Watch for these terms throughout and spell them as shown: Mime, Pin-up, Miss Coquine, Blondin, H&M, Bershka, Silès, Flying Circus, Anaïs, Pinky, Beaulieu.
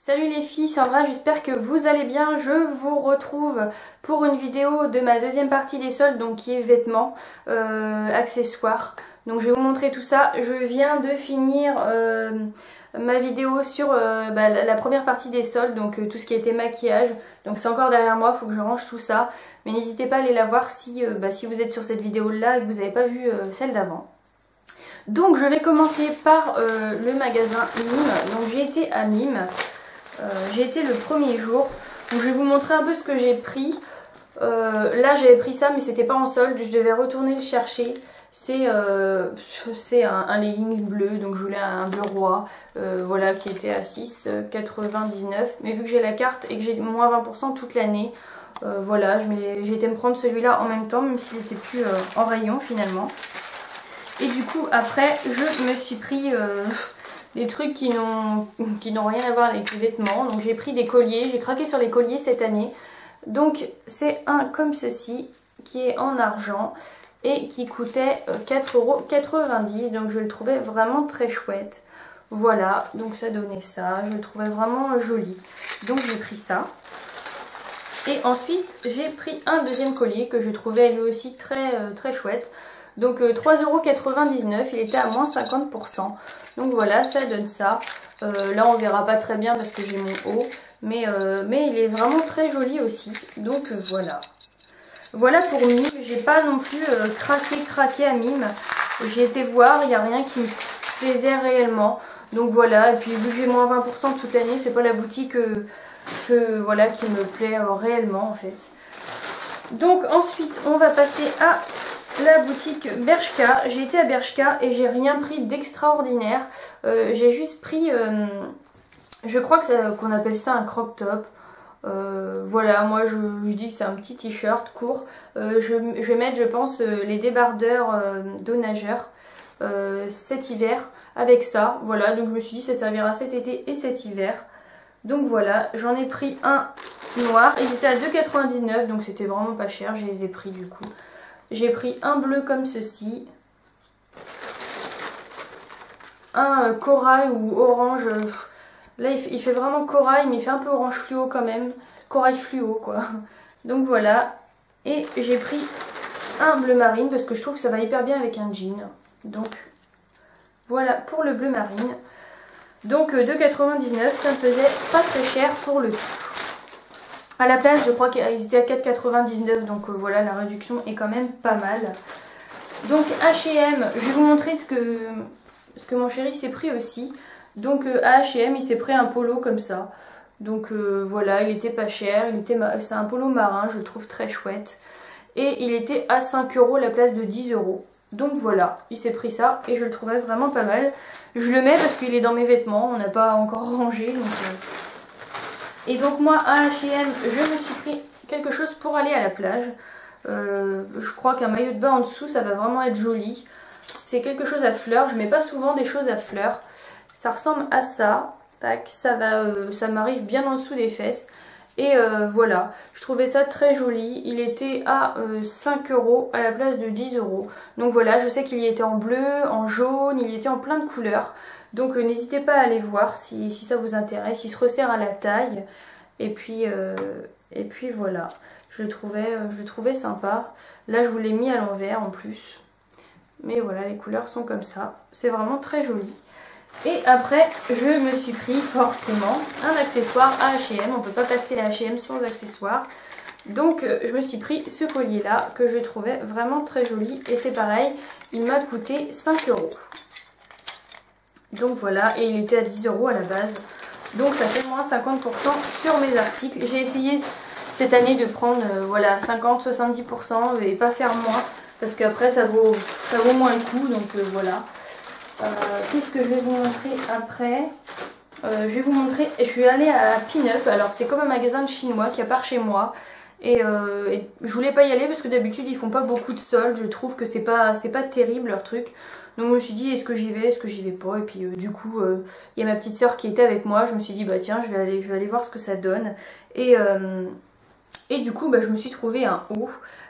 Salut les filles, Sandra, j'espère que vous allez bien. Je vous retrouve pour une vidéo de ma deuxième partie des soldes, donc qui est vêtements, accessoires. Donc je vais vous montrer tout ça. Je viens de finir ma vidéo sur la première partie des soldes, donc tout ce qui était maquillage. Donc c'est encore derrière moi, il faut que je range tout ça. Mais n'hésitez pas à aller la voir si vous êtes sur cette vidéo-là et que vous n'avez pas vu celle d'avant. Donc je vais commencer par le magasin Mime. Donc j'ai été à Mime. J'ai été le premier jour, donc je vais vous montrer un peu ce que j'ai pris. Là j'avais pris ça mais c'était pas en solde, je devais retourner le chercher. C'est un legging bleu, donc je voulais un bleu roi, voilà, qui était à 6,99€. Mais vu que j'ai la carte et que j'ai moins 20% toute l'année, voilà, j'ai été me prendre celui-là en même temps, même s'il n'était plus en rayon finalement. Et du coup après je me suis pris... des trucs qui n'ont rien à voir avec les vêtements. Donc j'ai pris des colliers, j'ai craqué sur les colliers cette année. Donc c'est un comme ceci qui est en argent et qui coûtait 4,90€. Donc je le trouvais vraiment très chouette. Voilà, donc ça donnait ça, je le trouvais vraiment joli. Donc j'ai pris ça. Et ensuite j'ai pris un deuxième collier que je trouvais lui aussi très chouette. Donc 3,99€, il était à moins 50%. Donc voilà, ça donne ça. Là on verra pas très bien parce que j'ai mon haut. Mais il est vraiment très joli aussi. Donc voilà. Voilà pour Mime. J'ai pas non plus craqué à Mime. J'ai été voir, il n'y a rien qui me plaisait réellement. Donc voilà, et puis vu que j'ai moins 20% toute l'année, c'est pas la boutique voilà, qui me plaît réellement en fait. Donc ensuite, on va passer à... la boutique Bershka. J'ai été à Bershka et j'ai rien pris d'extraordinaire. J'ai juste pris, je crois qu'on appelle ça un crop top. Voilà, moi je dis que c'est un petit t-shirt court. Je vais mettre, je pense, les débardeurs d'eau nageur cet hiver avec ça. Voilà, donc je me suis dit que ça servira cet été et cet hiver. Donc voilà, j'en ai pris un noir. Ils étaient à 2,99€, donc c'était vraiment pas cher. Je les ai pris du coup. J'ai pris un bleu comme ceci, un corail ou orange, là il fait vraiment corail mais il fait un peu orange fluo quand même, corail fluo quoi. Donc voilà, et j'ai pris un bleu marine parce que je trouve que ça va hyper bien avec un jean. Donc voilà pour le bleu marine, donc 2,99€, ça me faisait pas très cher pour le tout. À la place, je crois qu'ils étaient à 4,99€, donc voilà, la réduction est quand même pas mal. Donc H&M, je vais vous montrer ce que mon chéri s'est pris aussi. Donc à H&M, il s'est pris un polo comme ça. Donc voilà, il était pas cher, c'est un polo marin, je le trouve très chouette. Et il était à 5€ à la place de 10€. Donc voilà, il s'est pris ça et je le trouvais vraiment pas mal. Je le mets parce qu'il est dans mes vêtements, on n'a pas encore rangé, donc... Et donc moi à H&M je me suis pris quelque chose pour aller à la plage. Je crois qu'un maillot de bain en dessous ça va vraiment être joli. C'est quelque chose à fleurs, je mets pas souvent des choses à fleurs. Ça ressemble à ça. Tac, ça m'arrive bien en dessous des fesses. Et voilà, je trouvais ça très joli. Il était à 5€ à la place de 10€. Donc voilà, je sais qu'il y était en bleu, en jaune, il y était en plein de couleurs. Donc n'hésitez pas à aller voir si ça vous intéresse. Il se resserre à la taille. Et puis voilà, je le trouvais sympa. Là je vous l'ai mis à l'envers en plus. Mais voilà, les couleurs sont comme ça. C'est vraiment très joli. Et après je me suis pris forcément un accessoire à H&M. On ne peut pas passer à H&M sans accessoire. Donc je me suis pris ce collier là que je trouvais vraiment très joli. Et c'est pareil, il m'a coûté 5€. Donc voilà, et il était à 10€ à la base, donc ça fait moins 50% sur mes articles. J'ai essayé cette année de prendre voilà, 50-70% et pas faire moins, parce qu'après ça vaut moins le coup, donc voilà. Qu'est-ce que je vais vous montrer après? Je vais vous montrer, je suis allée à Pin-up, alors c'est comme un magasin de chinois qui a part chez moi. Et je voulais pas y aller parce que d'habitude ils font pas beaucoup de soldes, je trouve que c'est pas terrible leur truc. Donc je me suis dit est-ce que j'y vais pas, et puis du coup il y a ma petite soeur qui était avec moi, je me suis dit bah tiens je vais aller voir ce que ça donne. Et, euh, Et du coup, bah, je me suis trouvé un haut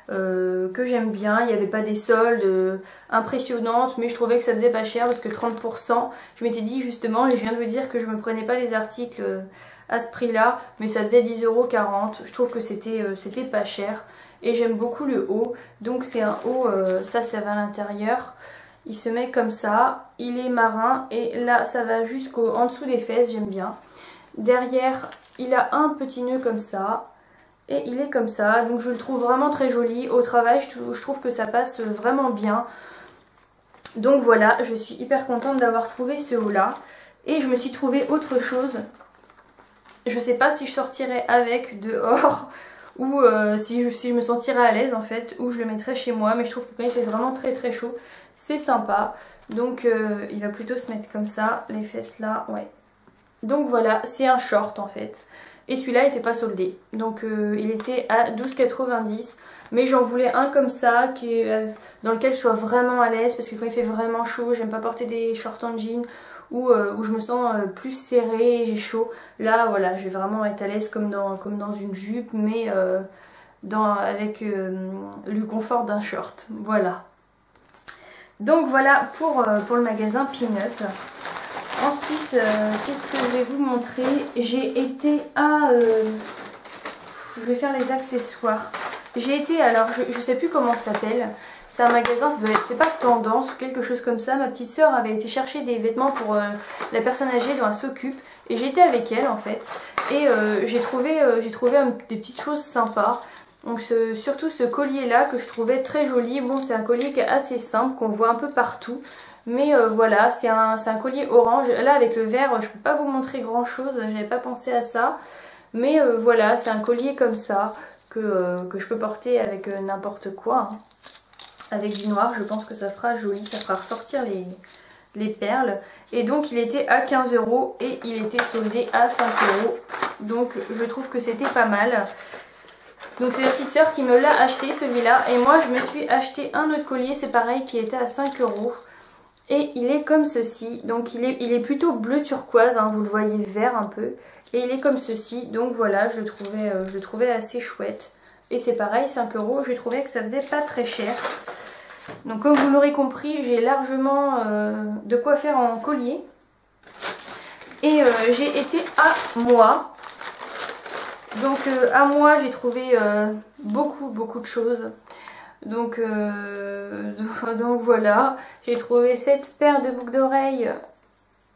que j'aime bien. Il n'y avait pas des soldes impressionnantes, mais je trouvais que ça faisait pas cher parce que 30%. Je m'étais dit justement, et je viens de vous dire que je ne me prenais pas des articles à ce prix-là, mais ça faisait 10,40 €. Je trouve que c'était pas cher. Et j'aime beaucoup le haut. Donc c'est un haut, ça va à l'intérieur. Il se met comme ça, il est marin et là ça va jusqu'en dessous des fesses, j'aime bien. Derrière, il a un petit nœud comme ça. Et il est comme ça, donc je le trouve vraiment très joli. Au travail, je trouve que ça passe vraiment bien. Donc voilà, je suis hyper contente d'avoir trouvé ce haut-là. Et je me suis trouvé autre chose. Je sais pas si je sortirai avec dehors ou si je me sentirai à l'aise en fait, ou je le mettrai chez moi. Mais je trouve que quand il fait vraiment très très chaud, c'est sympa. Donc il va plutôt se mettre comme ça, les fesses là, ouais. Donc voilà, c'est un short en fait. Et celui-là n'était pas soldé. Donc il était à 12,90 €. Mais j'en voulais un comme ça, qui, dans lequel je sois vraiment à l'aise. Parce que quand il fait vraiment chaud, j'aime pas porter des shorts en jean. Où je me sens plus serrée et j'ai chaud. Là, voilà, je vais vraiment être à l'aise comme dans une jupe. Mais avec le confort d'un short. Voilà. Donc voilà pour le magasin Pin-up. Ensuite, qu'est-ce que je vais vous montrer? J'ai été à... je vais faire les accessoires. J'ai été, alors je sais plus comment ça s'appelle. C'est un magasin, c'est pas tendance ou quelque chose comme ça. Ma petite sœur avait été chercher des vêtements pour la personne âgée dont elle s'occupe. Et j'étais avec elle en fait. Et j'ai trouvé des petites choses sympas. Donc surtout ce collier là que je trouvais très joli. Bon, c'est un collier qui est assez simple, qu'on voit un peu partout. Mais voilà, c'est un collier orange. Là, avec le vert, je peux pas vous montrer grand chose. J'avais pas pensé à ça. Mais voilà, c'est un collier comme ça que je peux porter avec n'importe quoi. Hein. Avec du noir, je pense que ça fera joli. Ça fera ressortir les perles. Et donc, il était à 15 € et il était soldé à 5 €. Donc, je trouve que c'était pas mal. Donc c'est la petite sœur qui me l'a acheté, celui-là. Et moi, je me suis acheté un autre collier. C'est pareil, qui était à 5 €. Et il est comme ceci, donc il est plutôt bleu turquoise, hein, vous le voyez vert un peu. Et il est comme ceci, donc voilà, je le trouvais assez chouette. Et c'est pareil, 5 €, je trouvais que ça faisait pas très cher. Donc comme vous l'aurez compris, j'ai largement de quoi faire en collier. Et j'ai été à moi. Donc à moi, j'ai trouvé beaucoup de choses. Donc voilà, j'ai trouvé cette paire de boucles d'oreilles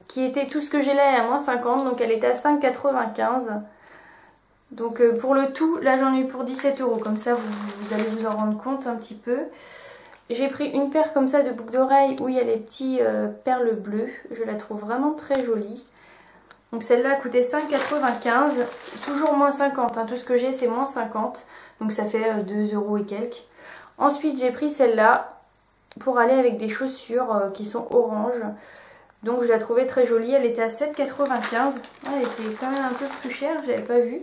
qui était tout ce que j'ai là à moins 50, donc elle était à 5,95 €. Donc pour le tout, là j'en ai eu pour 17 €, comme ça vous allez vous en rendre compte un petit peu. J'ai pris une paire comme ça de boucles d'oreilles où il y a les petits perles bleues, je la trouve vraiment très jolie. Donc celle-là coûtait 5,95 €, toujours moins 50, hein. Tout ce que j'ai c'est moins 50, donc ça fait 2 € et quelques. Ensuite, j'ai pris celle-là pour aller avec des chaussures qui sont oranges. Donc, je la trouvais très jolie. Elle était à 7,95 €. Elle était quand même un peu plus chère, j'avais pas vu.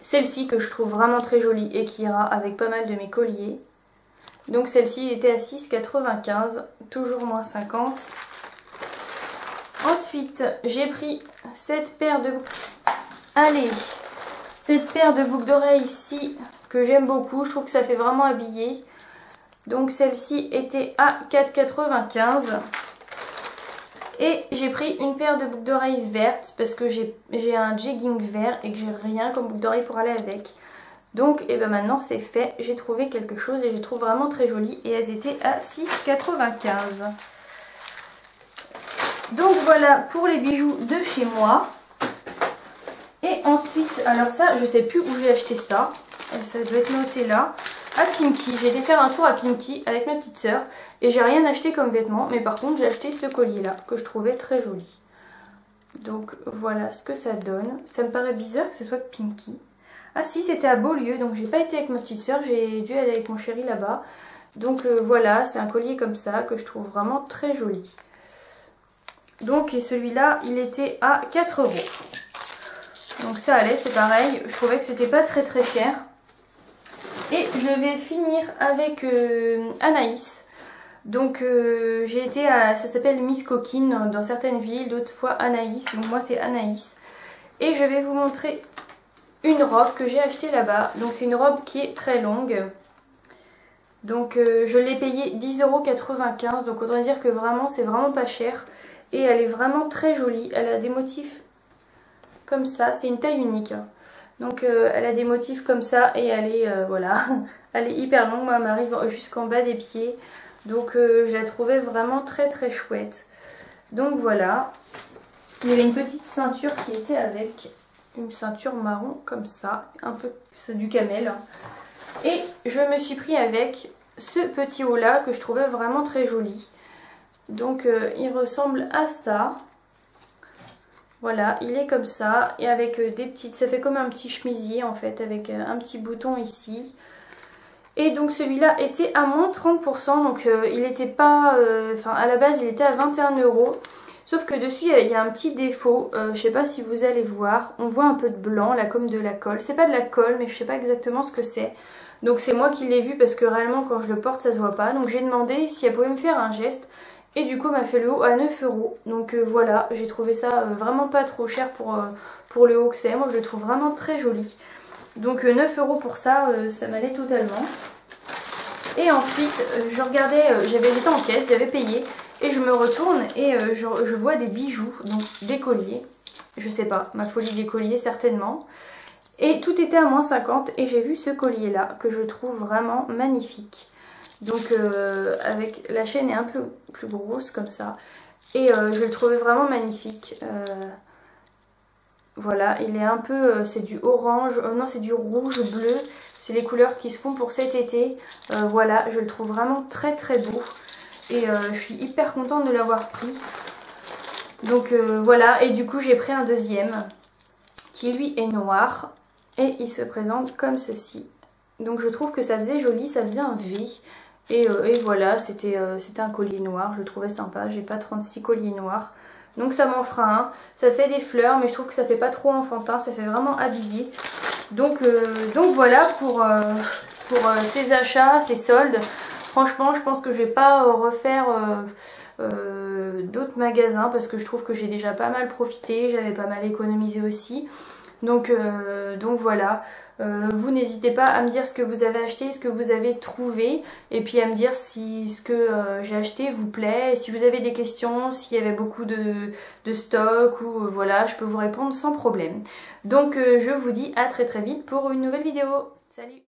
Celle-ci que je trouve vraiment très jolie et qui ira avec pas mal de mes colliers. Donc, celle-ci était à 6,95 €, toujours moins 50. Ensuite, j'ai pris cette paire de boucles d'oreilles ici, que j'aime beaucoup, je trouve que ça fait vraiment habillé. Donc celle-ci était à 4,95 €. Et j'ai pris une paire de boucles d'oreilles vertes parce que j'ai un jegging vert et que j'ai rien comme boucle d'oreille pour aller avec. Donc et ben maintenant c'est fait, j'ai trouvé quelque chose et je les trouve vraiment très jolies et elles étaient à 6,95 €. Donc voilà pour les bijoux de chez moi. Et ensuite, alors ça, je sais plus où j'ai acheté ça. Ça doit être noté là. À Pinky. J'ai été faire un tour à Pinky avec ma petite sœur. Et j'ai rien acheté comme vêtements. Mais par contre, j'ai acheté ce collier-là que je trouvais très joli. Donc voilà ce que ça donne. Ça me paraît bizarre que ce soit de Pinky. Ah si, c'était à Beaulieu. Donc j'ai pas été avec ma petite sœur. J'ai dû aller avec mon chéri là-bas. Donc voilà, c'est un collier comme ça que je trouve vraiment très joli. Donc et celui-là, il était à 4 €. Donc ça allait, c'est pareil, je trouvais que c'était pas très très cher. Et je vais finir avec Anaïs. Donc j'ai été à, ça s'appelle Miss Coquine dans certaines villes, d'autres fois Anaïs. Donc moi c'est Anaïs. Et je vais vous montrer une robe que j'ai achetée là-bas. Donc c'est une robe qui est très longue. Donc je l'ai payée 10,95 €. Donc autant dire que vraiment c'est vraiment pas cher. Et elle est vraiment très jolie. Elle a des motifs comme ça. C'est une taille unique. Donc elle a des motifs comme ça. Et elle est, voilà, elle est hyper longue. Moi elle m'arrive jusqu'en bas des pieds. Donc je la trouvais vraiment très très chouette. Donc voilà. Il y avait une petite ceinture qui était avec, une ceinture marron comme ça, un peu du camel. Et je me suis pris avec ce petit haut là que je trouvais vraiment très joli. Donc il ressemble à ça. Voilà, il est comme ça et avec des petites, ça fait comme un petit chemisier en fait avec un petit bouton ici. Et donc celui-là était à moins 30%, donc il n'était pas, enfin à la base il était à 21 €. Sauf que dessus il y a un petit défaut, je sais pas si vous allez voir, on voit un peu de blanc là comme de la colle. C'est pas de la colle mais je sais pas exactement ce que c'est. Donc c'est moi qui l'ai vu parce que réellement quand je le porte ça se voit pas. Donc j'ai demandé si elle pouvait me faire un geste et du coup elle m'a fait le haut à 9 €. Donc voilà, j'ai trouvé ça vraiment pas trop cher pour le haut que c'est. Moi je le trouve vraiment très joli. Donc 9 € pour ça, ça m'allait totalement. Et ensuite je regardais, j'étais en caisse, j'avais payé. Et je me retourne et je vois des bijoux, donc des colliers. Je sais pas, ma folie des colliers certainement. Et tout était à moins 50 et j'ai vu ce collier là que je trouve vraiment magnifique. Donc avec la chaîne est un peu plus grosse comme ça. Et je le trouvais vraiment magnifique. Voilà, il est un peu, c'est du orange, non c'est du rouge, bleu. C'est les couleurs qui se font pour cet été. Voilà, je le trouve vraiment très très beau. Et je suis hyper contente de l'avoir pris. Donc voilà. Et du coup j'ai pris un deuxième. Qui lui est noir. Et il se présente comme ceci. Donc je trouve que ça faisait joli. Ça faisait un V. Et voilà. C'était un collier noir. Je le trouvais sympa. J'ai pas 36 colliers noirs. Donc ça m'en fera un. Ça fait des fleurs. Mais je trouve que ça fait pas trop enfantin. Ça fait vraiment habillé. Donc voilà pour ces achats. Ces soldes. Franchement, je pense que je vais pas refaire d'autres magasins parce que je trouve que j'ai déjà pas mal profité, j'avais pas mal économisé aussi. Donc voilà, vous n'hésitez pas à me dire ce que vous avez acheté, ce que vous avez trouvé et puis à me dire si ce que j'ai acheté vous plaît. Et si vous avez des questions, s'il y avait beaucoup de stock ou voilà, je peux vous répondre sans problème. Donc je vous dis à très très vite pour une nouvelle vidéo. Salut!